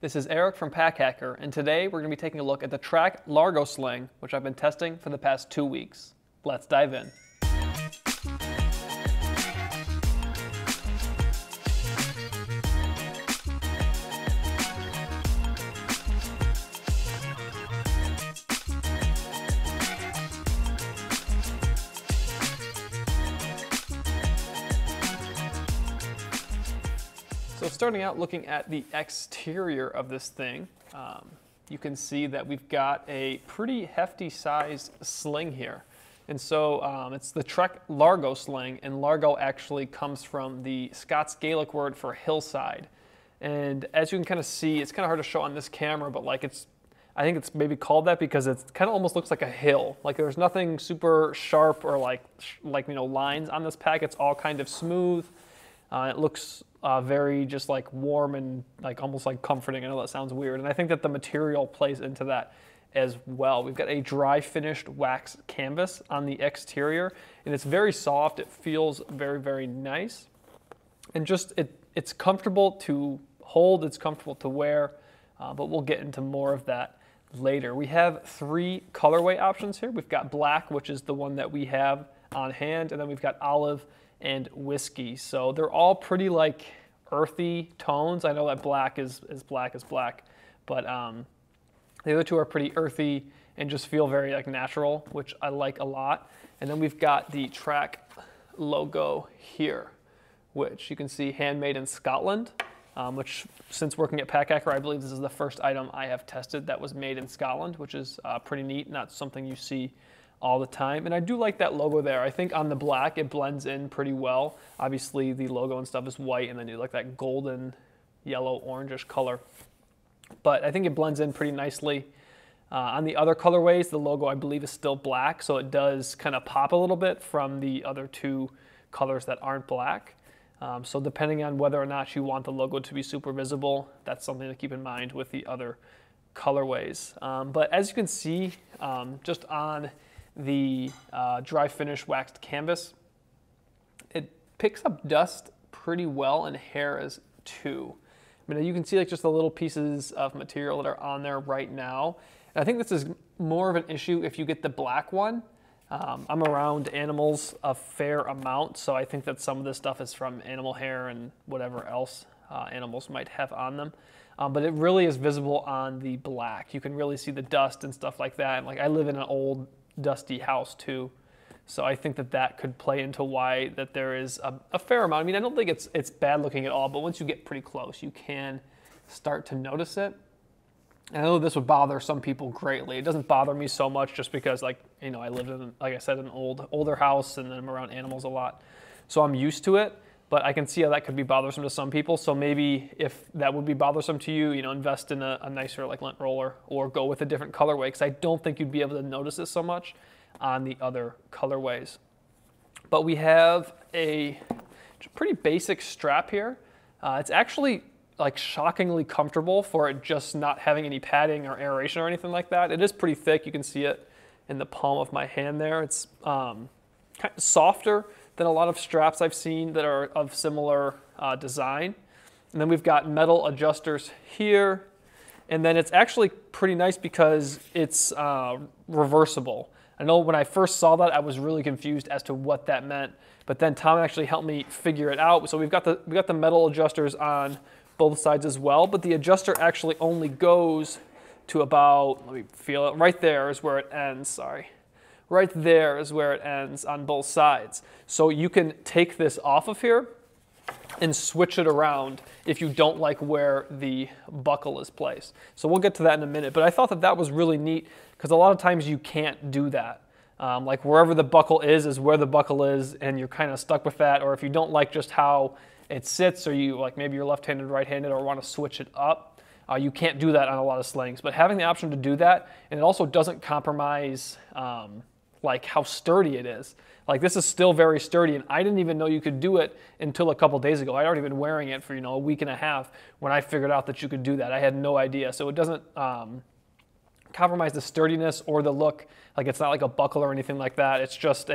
This is Eric from Pack Hacker, and today we're going to be taking a look at the Trakke Largo sling, which I've been testing for the past 2 weeks. Let's dive in. So starting out looking at the exterior of this thing, you can see that we've got a pretty hefty sized sling here. And so it's the Trakke Largo sling, and Largo actually comes from the Scots Gaelic word for hillside. And as you can kind of see, it's kind of hard to show on this camera, but like I think it's maybe called that because it kind of almost looks like a hill. Like there's nothing super sharp or like lines on this pack. It's all kind of smooth. It looks very just like warm and like almost like comforting. I know that sounds weird, and I think that the material plays into that as well. We've got a dry finished wax canvas on the exterior, and it's very soft. It feels very, very nice, and just it's comfortable to hold. It's comfortable to wear, but we'll get into more of that later. We have 3 colorway options here. We've got black, which is the one that we have on hand, and then we've got olive and whiskey. So they're all pretty like earthy tones. I know that black is black, but the other 2 are pretty earthy and just feel very like natural, which I like a lot. And then we've got the Trakke logo here, which you can see handmade in Scotland, which since working at Pack Hacker, I believe this is the first item I have tested that was made in Scotland, which is pretty neat. Not something you see all the time. And I do like that logo there. I think on the black, it blends in pretty well. Obviously the logo and stuff is white, and then you like that golden, yellow, orangish color. But I think it blends in pretty nicely. On the other colorways, the logo I believe is still black, so it does kind of pop a little bit from the other 2 colors that aren't black. So depending on whether or not you want the logo to be super visible, that's something to keep in mind with the other colorways. But as you can see, just on the dry finish waxed canvas, it picks up dust pretty well, and hairs too. I mean, you can see like just the little pieces of material that are on there right now. And I think this is more of an issue if you get the black one. I'm around animals a fair amount, so I think that some of this stuff is from animal hair and whatever else animals might have on them. But it really is visible on the black. You can really see the dust and stuff like that. And like I live in an old dusty house too, so I think that that could play into why that there is a fair amount. I mean, I don't think it's bad looking at all, but once you get pretty close, you can start to notice it. And I know this would bother some people greatly. It doesn't bother me so much, just because like, you know, I lived in, like I said, an older house, and then I'm around animals a lot, so I'm used to it. But I can see how that could be bothersome to some people. So maybe if that would be bothersome to you, you know, invest in a nicer like lint roller, or go with a different colorway, because I don't think you'd be able to notice it so much on the other colorways. But we have a pretty basic strap here. It's actually like shockingly comfortable for it just not having any padding or aeration or anything like that. It is pretty thick. You can see it in the palm of my hand there. It's kind of softer than a lot of straps I've seen that are of similar design. And then we've got metal adjusters here. And then it's actually pretty nice because it's reversible. I know when I first saw that, I was really confused as to what that meant, but then Tom actually helped me figure it out. So we've got the metal adjusters on both sides as well, but the adjuster actually only goes to about, let me feel it, right there is where it ends, sorry. Right there is where it ends on both sides. So you can take this off of here and switch it around if you don't like where the buckle is placed. So we'll get to that in a minute, but I thought that that was really neat, because a lot of times you can't do that. Like wherever the buckle is where the buckle is, and you're kind of stuck with that. Or if you don't like just how it sits, or you like maybe you're left-handed, right-handed, or want to switch it up, you can't do that on a lot of slings. But having the option to do that, and it also doesn't compromise like how sturdy it is. Like this is still very sturdy, and I didn't even know you could do it until a couple days ago. I'd already been wearing it for, you know, a week and a half when I figured out that you could do that. I had no idea. So it doesn't compromise the sturdiness or the look. Like it's not like a buckle or anything like that. It's just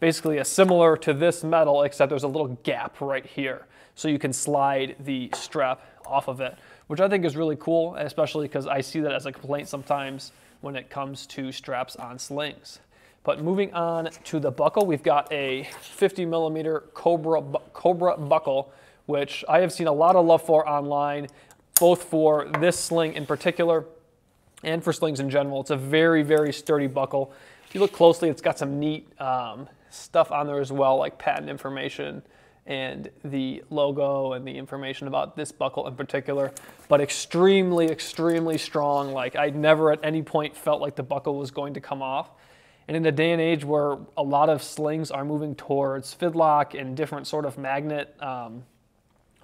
basically similar to this metal, except there's a little gap right here. so you can slide the strap off of it, which I think is really cool, especially because I see that as a complaint sometimes when it comes to straps on slings. But moving on to the buckle, we've got a 50mm Cobra buckle, which I have seen a lot of love for online, both for this sling in particular and for slings in general. It's a very, very sturdy buckle. If you look closely, it's got some neat stuff on there as well, like patent information and the logo and the information about this buckle in particular, but extremely, extremely strong. Like, I never at any point felt like the buckle was going to come off. And in a day and age where a lot of slings are moving towards Fidlock and different sort of magnet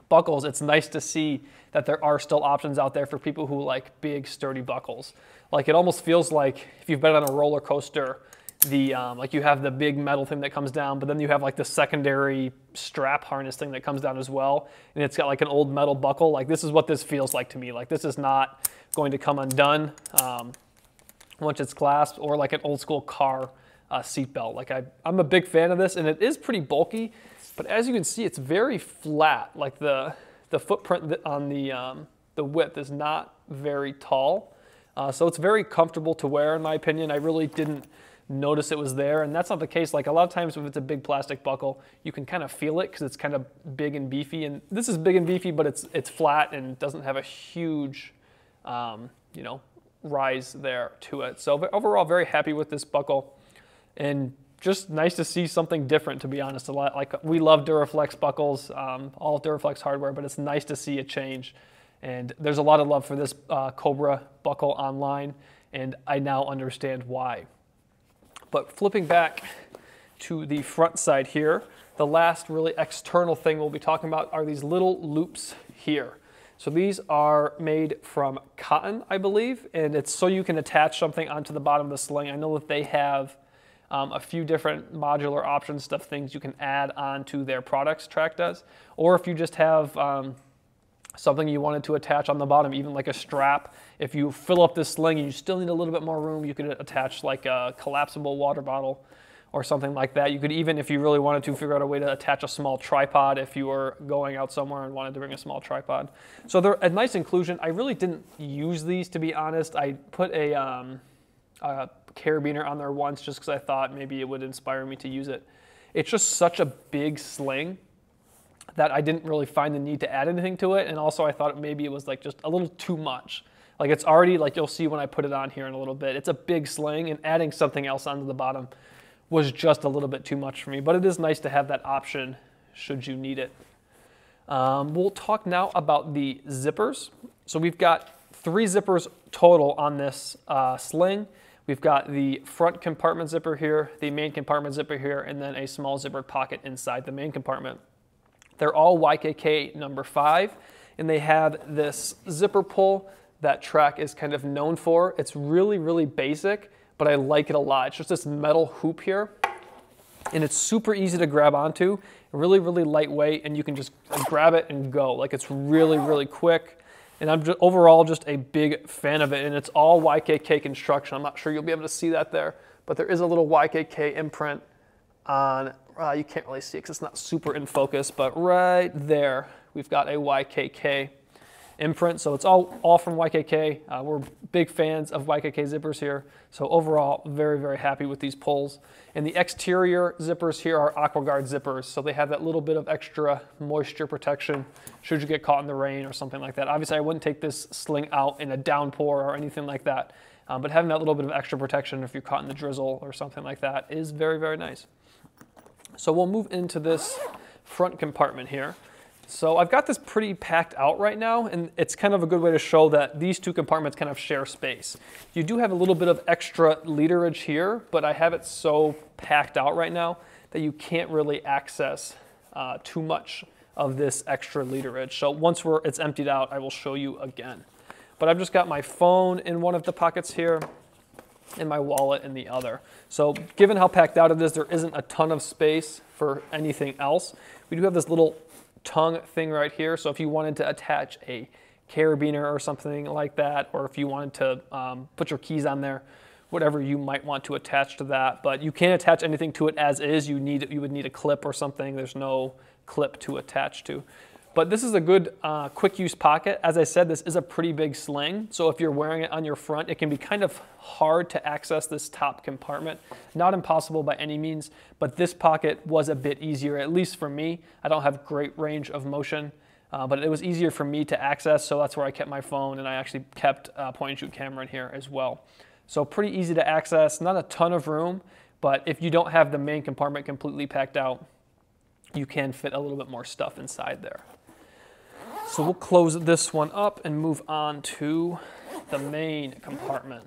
buckles, it's nice to see that there are still options out there for people who like big, sturdy buckles. Like, it almost feels like if you've been on a roller coaster, the like you have the big metal thing that comes down, but then you have like the secondary strap harness thing that comes down as well, and it's got like an old metal buckle. Like, this is what this feels like to me. Like, this is not going to come undone once it's clasped, or like an old school car seatbelt. Like, I'm a big fan of this, and it is pretty bulky, but as you can see, it's very flat. Like, the footprint on the width is not very tall. So it's very comfortable to wear, in my opinion. I really didn't notice it was there, and that's not the case. Like, a lot of times if it's a big plastic buckle, you can kind of feel it because it's kind of big and beefy, and this is big and beefy, but it's flat and doesn't have a huge, you know, rise there to it. So but overall, very happy with this buckle, and just nice to see something different, to be honest. A lot, like, we love Duraflex buckles, all Duraflex hardware, but it's nice to see a change, and there's a lot of love for this Cobra buckle online, and I now understand why. But flipping back to the front side here, the last really external thing we'll be talking about are these little loops here. So these are made from cotton, I believe, and it's so you can attach something onto the bottom of the sling. I know that they have a few different modular options, things you can add onto their products, Trakke does. Or if you just have something you wanted to attach on the bottom, even like a strap, if you fill up this sling and you still need a little bit more room, you could attach like a collapsible water bottle or something like that. You could even, if you really wanted to, figure out a way to attach a small tripod if you were going out somewhere and wanted to bring a small tripod. So they're a nice inclusion. I really didn't use these, to be honest. I put a carabiner on there once just because I thought maybe it would inspire me to use it. It's just such a big sling that I didn't really find the need to add anything to it, and also I thought maybe it was like just a little too much. Like, it's already, like, you'll see when I put it on here in a little bit, it's a big sling, and adding something else onto the bottom was just a little bit too much for me, but it is nice to have that option should you need it. We'll talk now about the zippers. So we've got 3 zippers total on this sling. We've got the front compartment zipper here, the main compartment zipper here, and then a small zippered pocket inside the main compartment. They're all YKK number 5, and they have this zipper pull that Trakke is kind of known for. It's really, really basic, but I like it a lot. It's just this metal hoop here, and it's super easy to grab onto, really, really lightweight, and you can just grab it and go. Like, it's really, really quick, and I'm just, overall just a big fan of it, and it's all YKK construction. I'm not sure you'll be able to see that there, but there is a little YKK imprint on, you can't really see it because it's not super in focus, but right there, we've got a YKK imprint. So it's all from YKK. We're big fans of YKK zippers here. So overall, very, very happy with these pulls. And the exterior zippers here are AquaGuard zippers. So they have that little bit of extra moisture protection should you get caught in the rain or something like that. Obviously, I wouldn't take this sling out in a downpour or anything like that. But having that little bit of extra protection if you're caught in the drizzle or something like that is very, very nice. So we'll move into this front compartment here. So I've got this pretty packed out right now, and it's kind of a good way to show that these two compartments kind of share space. You do have a little bit of extra literage here, but I have it so packed out right now that you can't really access too much of this extra literage. So once it's emptied out, I will show you again. But I've just got my phone in one of the pockets here and my wallet in the other. So given how packed out it is, there isn't a ton of space for anything else. We do have this little tongue thing right here, so if you wanted to attach a carabiner or something like that, or if you wanted to put your keys on there, whatever you might want to attach to that. But you can't attach anything to it as is. You would need a clip or something. There's no clip to attach to. But this is a good quick use pocket. As I said, this is a pretty big sling. So if you're wearing it on your front, it can be kind of hard to access this top compartment. Not impossible by any means, but this pocket was a bit easier, at least for me. I don't have great range of motion, but it was easier for me to access. So that's where I kept my phone, and I actually kept a point and shoot camera in here as well. So pretty easy to access, not a ton of room, but if you don't have the main compartment completely packed out, you can fit a little bit more stuff inside there. So we'll close this one up and move on to the main compartment.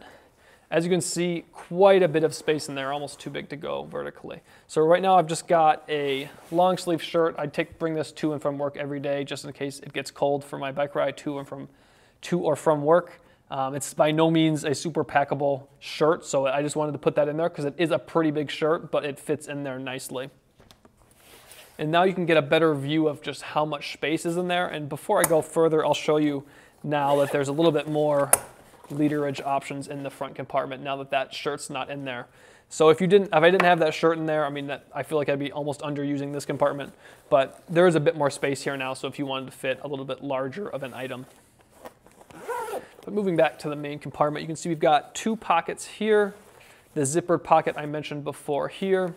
As you can see, quite a bit of space in there, almost too big to go vertically. So right now I've just got a long sleeve shirt. I bring this to and from work every day, just in case it gets cold for my bike ride to or from work. It's by no means a super packable shirt, so I just wanted to put that in there because it is a pretty big shirt, but it fits in there nicely. And now you can get a better view of just how much space is in there. And before I go further, I'll show you now that there's a little bit more literage options in the front compartment now that that shirt's not in there. So if I didn't have that shirt in there, I mean, I feel like I'd be almost underusing this compartment, but there is a bit more space here now. So if you wanted to fit a little bit larger of an item. But moving back to the main compartment, you can see we've got two pockets here, the zippered pocket I mentioned before here,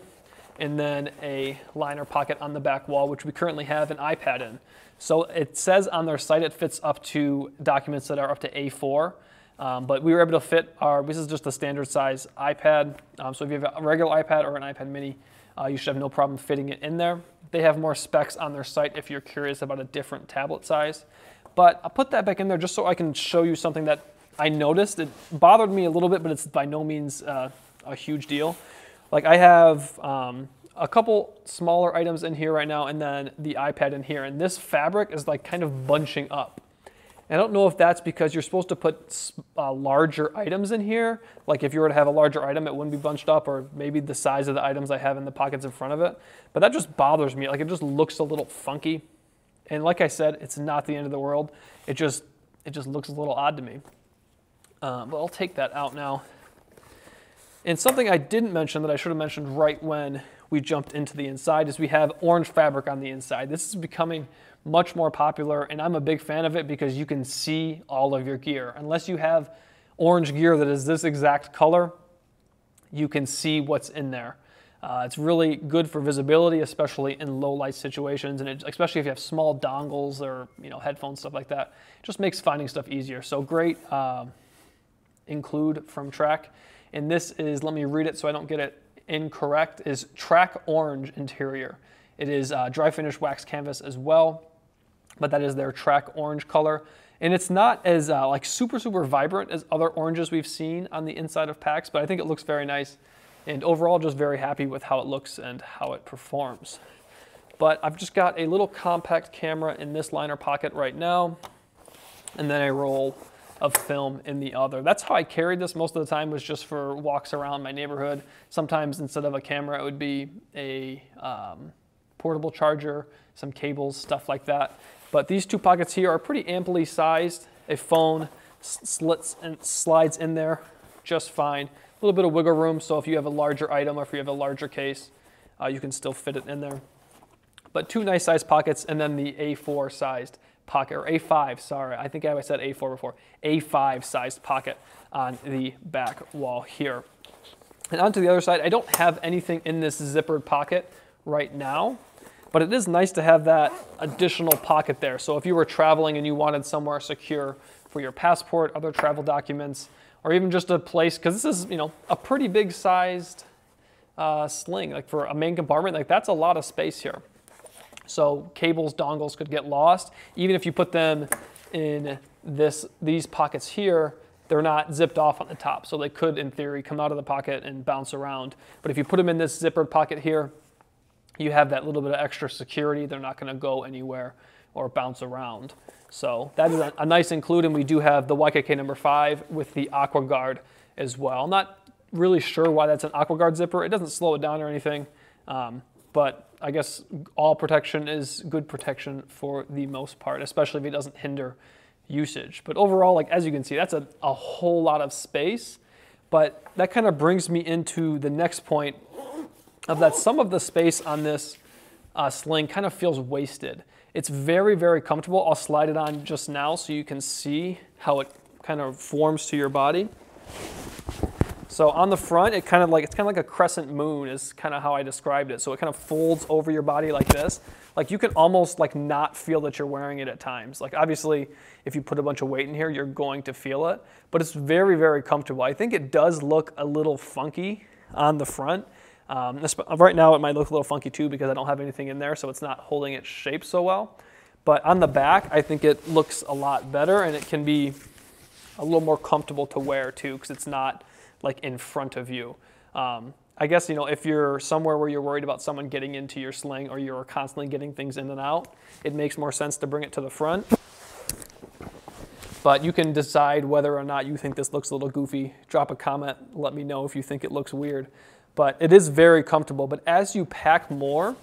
and then a liner pocket on the back wall, which we currently have an iPad in. So it says on their site it fits up to documents that are up to A4, but we were able to fit this is just a standard size iPad. So if you have a regular iPad or an iPad mini, you should have no problem fitting it in there. They have more specs on their site if you're curious about a different tablet size. But I'll put that back in there just so I can show you something that I noticed. It bothered me a little bit, but it's by no means a huge deal. Like I have a couple smaller items in here right now, and then the iPad in here. And this fabric is like kind of bunching up. And I don't know if that's because you're supposed to put larger items in here. Like if you were to have a larger item, it wouldn't be bunched up, or maybe the size of the items I have in the pockets in front of it. But that just bothers me. Like it just looks a little funky. And like I said, it's not the end of the world. It just looks a little odd to me. But I'll take that out now. And something I didn't mention that I should have mentioned right when we jumped into the inside is we have orange fabric on the inside. This is becoming much more popular, and I'm a big fan of it because you can see all of your gear. Unless you have orange gear that is this exact color, you can see what's in there. It's really good for visibility, especially in low light situations, and especially if you have small dongles or headphones, stuff like that. It just makes finding stuff easier. So great include from Trakke. And this is, let me read it so I don't get it incorrect, is Trakke Orange Interior. It is dry finish wax canvas as well, but that is their Trakke Orange color. And it's not as like super vibrant as other oranges we've seen on the inside of packs, but I think it looks very nice. And overall, just very happy with how it looks and how it performs. But I've just got a little compact camera in this liner pocket right now, and then a roll of film in the other. That's how I carried this most of the time, was just for walks around my neighborhood. Sometimes instead of a camera, it would be a portable charger, some cables, stuff like that. But these two pockets here are pretty amply sized. A phone slides in there just fine. A little bit of wiggle room, so if you have a larger item or if you have a larger case, you can still fit it in there. But two nice sized pockets, and then the A4 sized pocket, or A5, sorry, I think I said A4 before, A5 sized pocket on the back wall here. And onto the other side, I don't have anything in this zippered pocket right now, but it is nice to have that additional pocket there. So if you were traveling and you wanted somewhere secure for your passport, other travel documents, or even just a place, because this is a pretty big sized sling, like for a main compartment, like that's a lot of space here. So cables, dongles could get lost. Even if you put them in these pockets here, they're not zipped off on the top. So they could, in theory, come out of the pocket and bounce around. But if you put them in this zippered pocket here, you have that little bit of extra security. They're not gonna go anywhere or bounce around. So that is a nice include, and we do have the YKK number 5 with the AquaGuard as well. I'm not really sure why that's an AquaGuard zipper. It doesn't slow it down or anything. But I guess all protection is good protection for the most part, especially if it doesn't hinder usage. But overall, like as you can see, that's a whole lot of space. But that kind of brings me into the next point of that some of the space on this sling kind of feels wasted. It's very, very comfortable. I'll slide it on just now so you can see how it kind of forms to your body. So on the front, it kind of like, it's kind of like a crescent moon is kind of how I described it. So it kind of folds over your body like this. Like you can almost like not feel that you're wearing it at times. Like obviously if you put a bunch of weight in here, you're going to feel it, but it's very, very comfortable. I think it does look a little funky on the front. Right now it might look a little funky too because I don't have anything in there, so it's not holding its shape so well. But on the back, I think it looks a lot better and it can be a little more comfortable to wear too because it's not like in front of you. I guess, you know, if you're somewhere where you're worried about someone getting into your sling or you're constantly getting things in and out, it makes more sense to bring it to the front. But you can decide whether or not you think this looks a little goofy. Drop a comment, let me know if you think it looks weird. But it is very comfortable. But as you pack more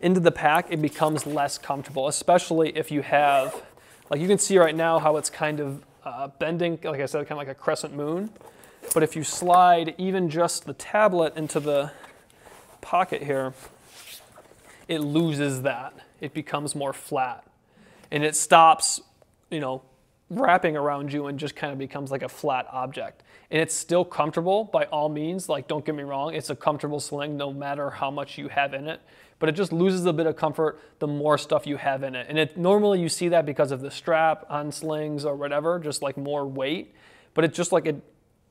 into the pack, it becomes less comfortable, especially if you have, like you can see right now how it's kind of bending, like I said, kind of like a crescent moon. But if you slide even just the tablet into the pocket here, it loses that. It becomes more flat. And it stops, you know, wrapping around you and just kind of becomes like a flat object. And it's still comfortable by all means. Like, don't get me wrong, it's a comfortable sling no matter how much you have in it. But it just loses a bit of comfort the more stuff you have in it. And it normally you see that because of the strap on slings or whatever, just like more weight. But it's just like it,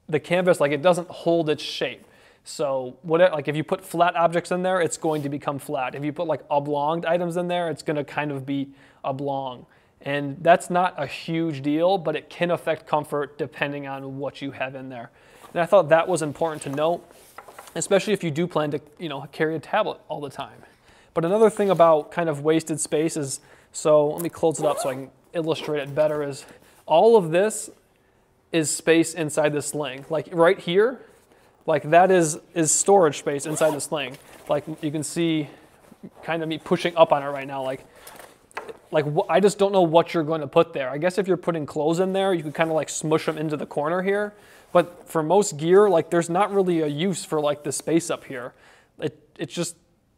the canvas, like it doesn't hold its shape. So whatever, like if you put flat objects in there, it's going to become flat. If you put like oblonged items in there, it's going to kind of be oblong. And that's not a huge deal, but it can affect comfort depending on what you have in there. And I thought that was important to note, especially if you do plan to, you know, carry a tablet all the time. But another thing about kind of wasted space is, so let me close it up so I can illustrate it better, is all of this is space inside the sling. Like right here, like that is storage space inside the sling. Like you can see kind of me pushing up on it right now. Like I just don't know what you're going to put there. I guess if you're putting clothes in there, you could kind of like smush them into the corner here. But for most gear, like there's not really a use for like the space up here. It just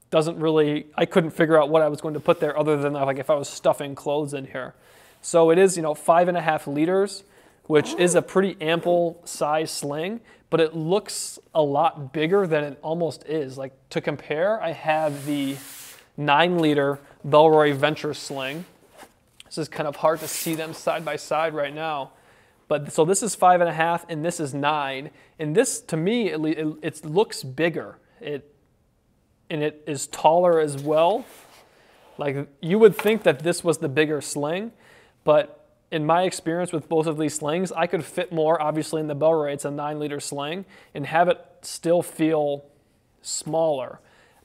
doesn't really, I couldn't figure out what I was going to put there other than like if I was stuffing clothes in here. So it is, you know, 5.5 liters, which is a pretty ample size sling, but it looks a lot bigger than it almost is. Like to compare, I have the 9-liter Bellroy Venture sling. This is kind of hard to see them side by side right now. But so this is 5.5 and this is 9. And this, to me, it looks bigger. And it is taller as well. Like you would think that this was the bigger sling, but in my experience with both of these slings, I could fit more, obviously, in the Bellroy. It's a 9-liter sling, and have it still feel smaller.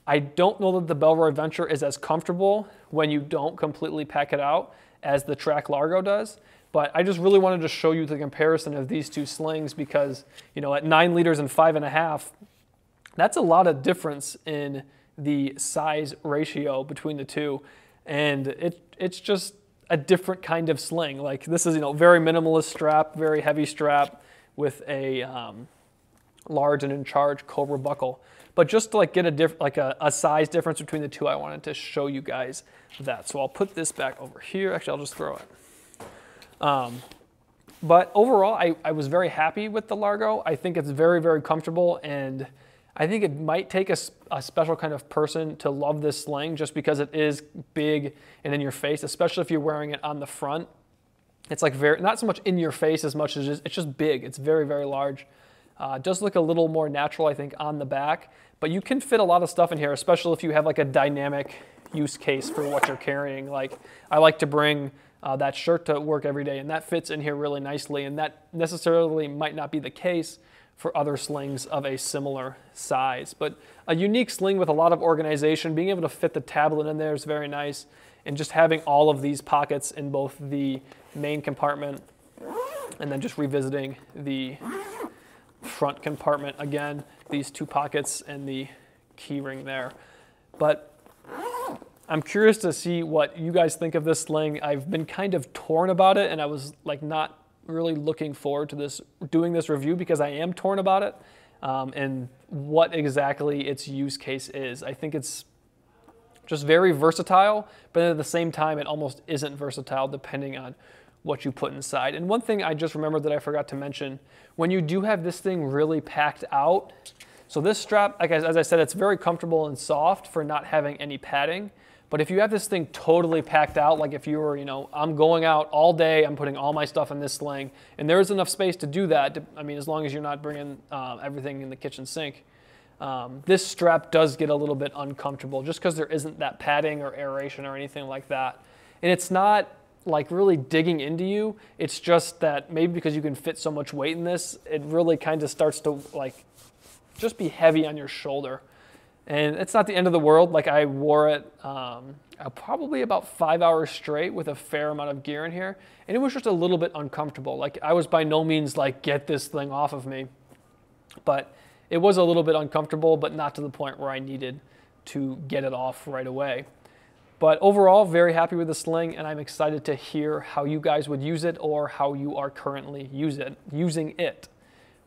I don't know that the Bellroy Venture is as comfortable when you don't completely pack it out as the Trakke Largo does, but I just really wanted to show you the comparison of these two slings because, you know, at 9 liters and 5.5, that's a lot of difference in the size ratio between the two, and it's just a different kind of sling. Like this is, you know, very minimalist strap, very heavy strap with a large and in charge Cobra buckle. But just to like get a size difference between the two, I wanted to show you guys that. So I'll put this back over here. Actually, I'll just throw it. But overall, I was very happy with the Largo. I think it's very, very comfortable, and I think it might take a special kind of person to love this sling just because it is big and in your face, especially if you're wearing it on the front. It's like very, not so much in your face as much as it's just big. It's very, very large. It does look a little more natural, I think, on the back, but you can fit a lot of stuff in here, especially if you have like a dynamic use case for what you're carrying. Like I like to bring that shirt to work every day, and that fits in here really nicely, and that necessarily might not be the case for other slings of a similar size. But a unique sling with a lot of organization, being able to fit the tablet in there is very nice, and just having all of these pockets in both the main compartment and then just revisiting the front compartment again, these two pockets and the key ring there. But I'm curious to see what you guys think of this sling. I've been kind of torn about it, and I was like not really looking forward to doing this review because I am torn about it and what exactly its use case is. I think it's Just very versatile, but at the same time, it almost isn't versatile depending on what you put inside. And one thing I just remembered that I forgot to mention, when you do have this thing really packed out, so this strap, like as I said, it's very comfortable and soft for not having any padding. But if you have this thing totally packed out, like if you were, you know, I'm going out all day, I'm putting all my stuff in this sling, and there is enough space to do that, I mean, as long as you're not bringing everything in the kitchen sink, this strap does get a little bit uncomfortable just because there isn't that padding or aeration or anything like that. And it's not like really digging into you. It's just that maybe because you can fit so much weight in this, it really kind of starts to like just be heavy on your shoulder. And it's not the end of the world. Like I wore it probably about 5 hours straight with a fair amount of gear in here. And it was just a little bit uncomfortable. Like I was by no means like, get this thing off of me. But it was a little bit uncomfortable, but not to the point where I needed to get it off right away. But overall, very happy with the sling, and I'm excited to hear how you guys would use it or how you are currently using it.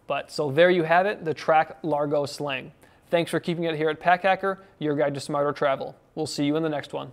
But so there you have it, the Trakke Largo sling. Thanks for keeping it here at Pack Hacker, your guide to smarter travel. We'll see you in the next one.